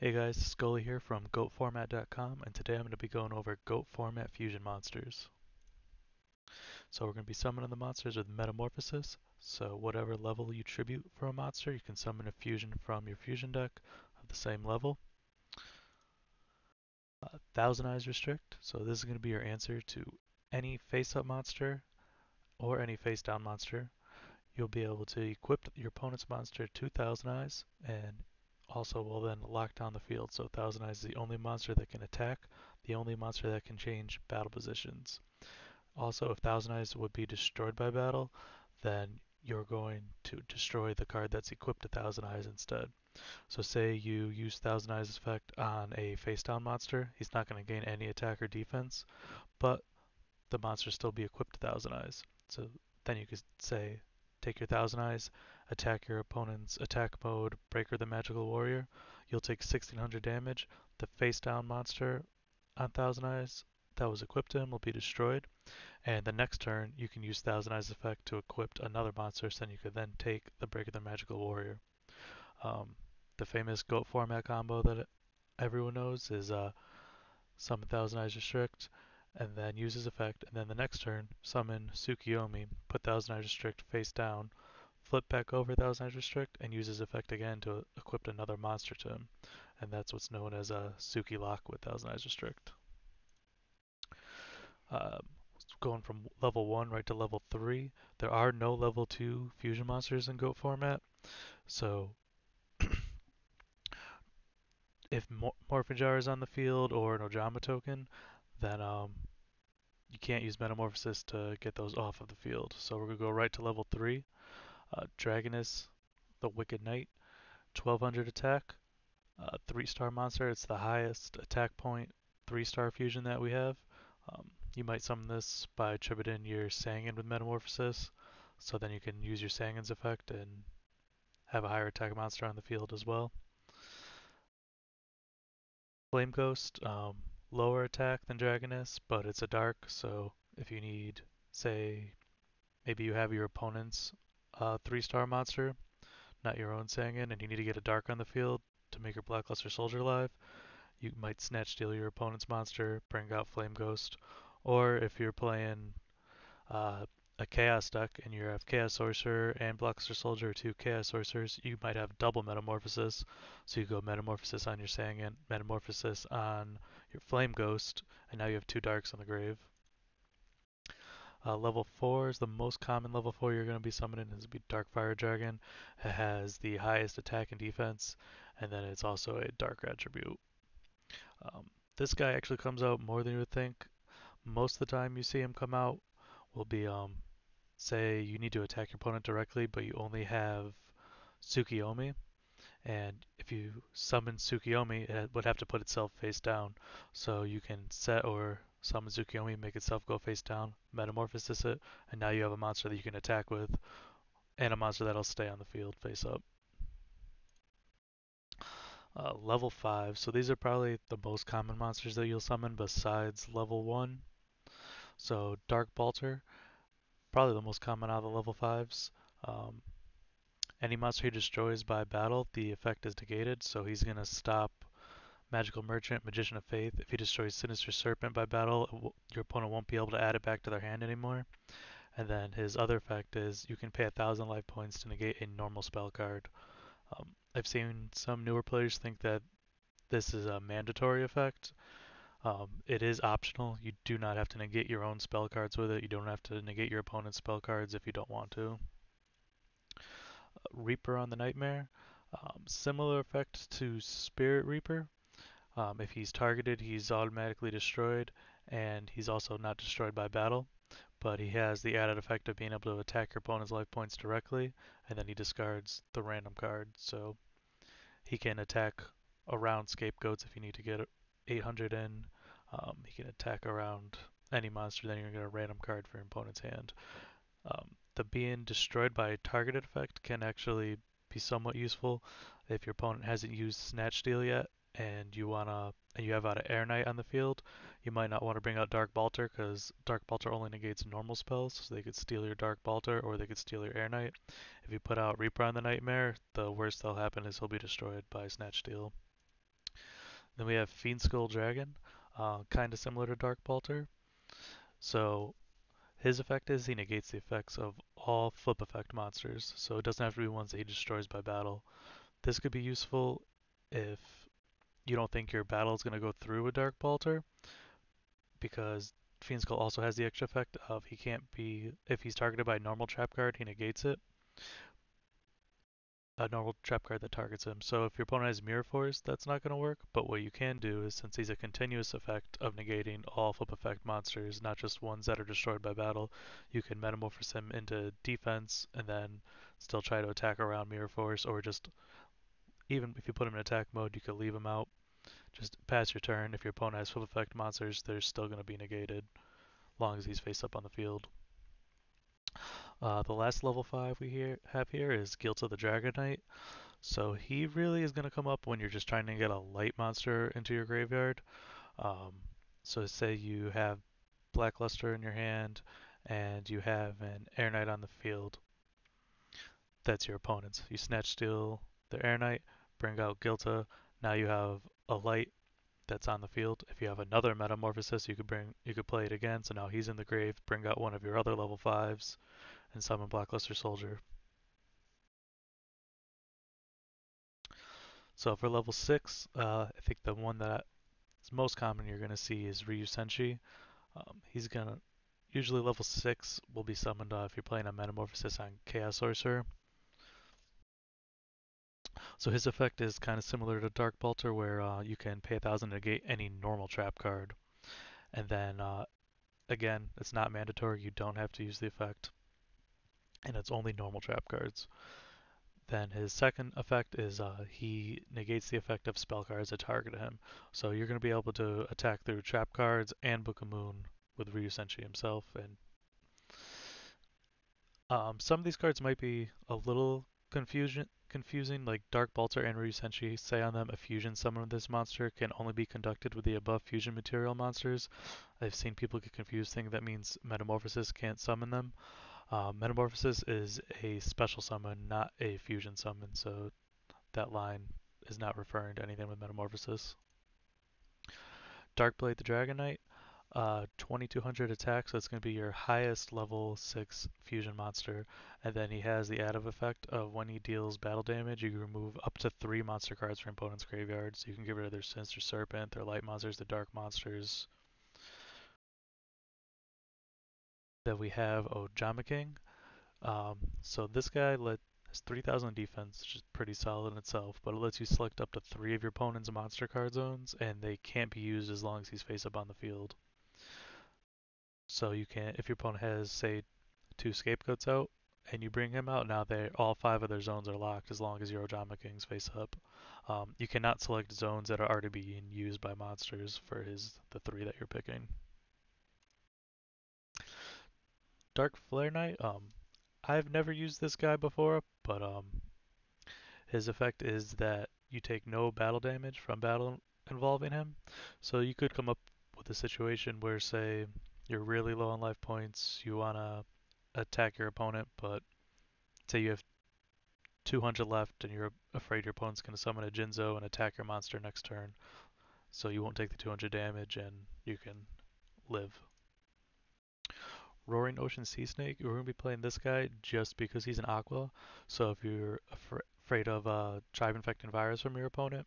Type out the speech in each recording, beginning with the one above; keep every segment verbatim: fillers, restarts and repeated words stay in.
Hey guys, Skully here from goat format dot com, and today I'm going to be going over Goat Format fusion monsters. So we're going to be summoning the monsters with Metamorphosis. So whatever level you tribute for a monster, you can summon a fusion from your fusion deck of the same level. Uh, Thousand Eyes Restrict. So this is going to be your answer to any face-up monster or any face-down monster. You'll be able to equip your opponent's monster to Thousand Eyes, and also will then lock down the field, so Thousand Eyes is the only monster that can attack, the only monster that can change battle positions. Also, if Thousand Eyes would be destroyed by battle, then you're going to destroy the card that's equipped to Thousand Eyes instead. So say you use Thousand Eyes' effect on a face-down monster, he's not going to gain any attack or defense, but the monster still be equipped to Thousand Eyes. So then you could say, take your Thousand Eyes, attack your opponent's attack mode, Breaker the Magical Warrior. You'll take sixteen hundred damage. The face-down monster on Thousand Eyes that was equipped to him will be destroyed. And the next turn, you can use Thousand Eyes effect to equip another monster, so then you could then take the Breaker the Magical Warrior. Um, the famous Goat Format combo that everyone knows is uh, summon Thousand Eyes Restrict, and then use his effect, and then the next turn, summon Tsukiyomi, put Thousand Eyes Restrict face down, flip back over Thousand Eyes Restrict, and use his effect again to equip another monster to him. And that's what's known as a Tsuki Lock with Thousand Eyes Restrict. Um, going from level one right to level three, there are no level two fusion monsters in Goat Format. So if Mor Morphing Jar is on the field or an Ojama token, then um, you can't use Metamorphosis to get those off of the field. So we're going to go right to level three. Uh, Dragoness the Wicked Knight, twelve hundred attack, uh, three star monster. It's the highest attack point three star fusion that we have. Um, you might summon this by tributing your Sangan with Metamorphosis, so then you can use your Sangan's effect and have a higher attack monster on the field as well. Flame Ghost, um, lower attack than Dragoness, but it's a dark, so if you need, say, maybe you have your opponent's Uh, three star monster, not your own Sangan, and you need to get a dark on the field to make your Black Luster Soldier alive, you might Snatch Steal your opponent's monster, bring out Flame Ghost. Or if you're playing uh, a Chaos deck and you have Chaos Sorcerer and Black Luster Soldier, or two Chaos Sorcerers, you might have double Metamorphosis, so you go Metamorphosis on your Sangan, Metamorphosis on your Flame Ghost, and now you have two darks on the grave. Uh, level four is the most common level four you're going to be summoning. This will be Dark Fire Dragon. It has the highest attack and defense, and then it's also a dark attribute. Um, this guy actually comes out more than you would think. Most of the time you see him come out will be, um, say you need to attack your opponent directly, but you only have Tsukiyomi. And if you summon Tsukiyomi, it would have to put itself face down. So you can set or summon Tsukiyomi, make itself go face down, Metamorphosis it, and now you have a monster that you can attack with, and a monster that'll stay on the field face up. Uh, level five, so these are probably the most common monsters that you'll summon besides level one. So Dark Balter, probably the most common out of the level fives. Um, any monster he destroys by battle, the effect is negated, so he's going to stop Magical Merchant, Magician of Faith. If he destroys Sinister Serpent by battle, your opponent won't be able to add it back to their hand anymore. And then his other effect is you can pay a thousand life points to negate a normal spell card. Um, I've seen some newer players think that this is a mandatory effect. Um, it is optional. You do not have to negate your own spell cards with it. You don't have to negate your opponent's spell cards if you don't want to. Uh, Reaper on the Nightmare. Um, similar effect to Spirit Reaper. Um, if he's targeted, he's automatically destroyed, and he's also not destroyed by battle, but he has the added effect of being able to attack your opponent's life points directly, and then he discards the random card, so he can attack around scapegoats if you need to get eight hundred in. Um, he can attack around any monster, then you're going to get a random card for your opponent's hand. Um, the being destroyed by a targeted effect can actually be somewhat useful if your opponent hasn't used Snatch Steal yet, and you wanna, and you have out of Air Knight on the field. You might not want to bring out Dark Balter because Dark Balter only negates normal spells, so they could steal your Dark Balter or they could steal your Air Knight. If you put out Reaper on the Nightmare, the worst that'll happen is he'll be destroyed by Snatch Steal. Then we have Fiend Skull Dragon, uh, kind of similar to Dark Balter. So his effect is he negates the effects of all flip effect monsters, so it doesn't have to be ones that he destroys by battle. This could be useful if you don't think your battle is going to go through with Dark Balter, because Fiend Skull also has the extra effect of he can't be, if he's targeted by a normal trap card, he negates it. A normal trap card that targets him. So if your opponent has Mirror Force, that's not going to work, but what you can do is, since he's a continuous effect of negating all flip effect monsters, not just ones that are destroyed by battle, you can metamorphose him into defense and then still try to attack around Mirror Force, or just, even if you put him in attack mode, you could leave him out. Just pass your turn. If your opponent has flip effect monsters, they're still going to be negated, long as he's face up on the field. Uh, the last level five we here have here is Gilti the Dragon Knight. So he really is going to come up when you're just trying to get a light monster into your graveyard. Um, so say you have Black Luster in your hand and you have an Air Knight on the field. That's your opponent's. You Snatch Steal the Air Knight, bring out Gilti. Now you have a light that's on the field. If you have another Metamorphosis, you could bring, you could play it again. So now he's in the grave. Bring out one of your other level fives. And summon Black Luster Soldier. So for level six, uh, I think the one that is most common you're going to see is Ryu Senshi. Um, he's going to, usually level six will be summoned uh, if you're playing a Metamorphosis on Chaos Sorcerer. So his effect is kind of similar to Dark Balter, where uh, you can pay a thousand to negate any normal trap card. And then, uh, again, it's not mandatory, you don't have to use the effect. And it's only normal trap cards. Then his second effect is uh, he negates the effect of spell cards that target him. So you're going to be able to attack through trap cards and Book of Moon with Ryu Senshi himself. And um, some of these cards might be a little confusion, confusing, like Dark Balter and Ryu Senshi say on them, a fusion summon of this monster can only be conducted with the above fusion material monsters. I've seen people get confused thinking that means Metamorphosis can't summon them. Uh, Metamorphosis is a special summon, not a fusion summon, so that line is not referring to anything with Metamorphosis. Dark Blade the Dragon Knight, uh, twenty-two hundred attack, so it's going to be your highest level six fusion monster. And then he has the additive effect of when he deals battle damage, you can remove up to three monster cards from opponent's graveyard, so you can get rid of their Sinister Serpent, their light monsters, their dark monsters. That we have Ojama King. Um, so this guy let, has three thousand defense, which is pretty solid in itself, but it lets you select up to three of your opponent's monster card zones, and they can't be used as long as he's face up on the field. So you can, if your opponent has, say, two Scapegoats out, and you bring him out, now they all five of their zones are locked as long as your Ojama King's face up. Um, you cannot select zones that are already being used by monsters for his the three that you're picking. Dark Flare Knight, um, I've never used this guy before, but um, his effect is that you take no battle damage from battle involving him. So you could come up with a situation where, say, you're really low on life points, you want to attack your opponent, but say you have two hundred left and you're afraid your opponent's going to summon a Jinzo and attack your monster next turn. So you won't take the two hundred damage and you can live. Roaring Ocean Sea Snake, you're going to be playing this guy just because he's an aqua. So if you're af afraid of uh, tribe-infecting virus from your opponent,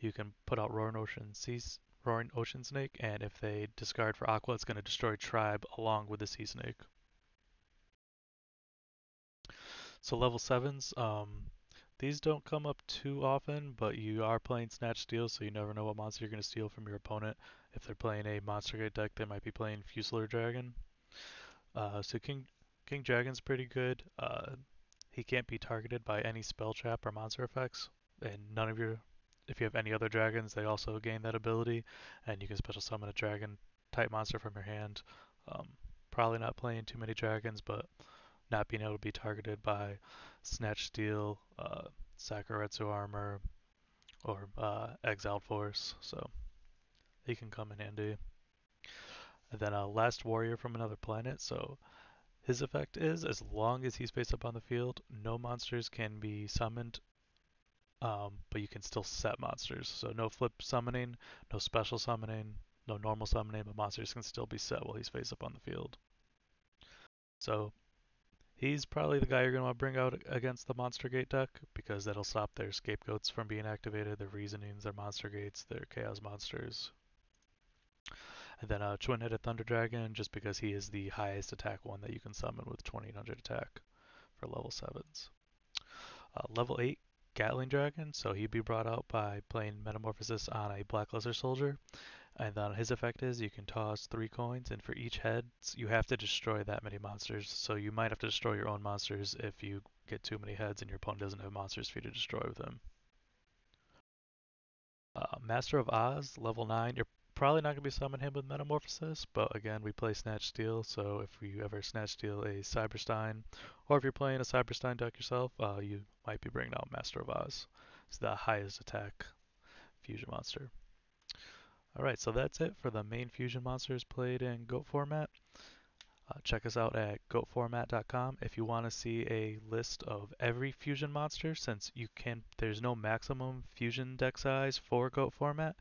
you can put out Roaring Ocean, sea Roaring Ocean Snake, and if they discard for aqua, it's going to destroy tribe along with the sea snake. So level sevens, um, these don't come up too often, but you are playing Snatch Steal, so you never know what monster you're going to steal from your opponent. If they're playing a Monster Gate deck, they might be playing Fusilier Dragon. Uh, so King King Dragon's pretty good. Uh, he can't be targeted by any spell trap or monster effects, and none of your, if you have any other dragons, they also gain that ability, and you can special summon a dragon type monster from your hand. Um, probably not playing too many dragons, but not being able to be targeted by Snatch Steal, uh, Sakuretsu Armor, or uh, Exiled Force, so he can come in handy. And then a Last Warrior from Another Planet, so his effect is, as long as he's face up on the field, no monsters can be summoned um, but you can still set monsters. So no flip summoning, no special summoning, no normal summoning, but monsters can still be set while he's face up on the field. So he's probably the guy you're going to want to bring out against the Monster Gate deck, because that'll stop their scapegoats from being activated, their reasonings, their Monster Gates, their Chaos Monsters. And then uh, Twin-Headed Thunder Dragon, just because he is the highest attack one that you can summon with twenty-eight hundred attack for level sevens. Uh, level eight, Gatling Dragon, so he'd be brought out by playing Metamorphosis on a Black Luster Soldier. And then his effect is you can toss three coins, and for each head, you have to destroy that many monsters. So you might have to destroy your own monsters if you get too many heads and your opponent doesn't have monsters for you to destroy with him. Uh, Master of Oz, level nine. You're probably not going to be summoning him with Metamorphosis, but again, we play Snatch Steal, so if you ever Snatch Steal a Cyberstein, or if you're playing a Cyberstein deck yourself, uh, you might be bringing out Master of Oz. It's the highest attack fusion monster. Alright, so that's it for the main fusion monsters played in Goat Format. Uh, check us out at goat format dot com if you want to see a list of every fusion monster, since you can. There's no maximum fusion deck size for Goat Format.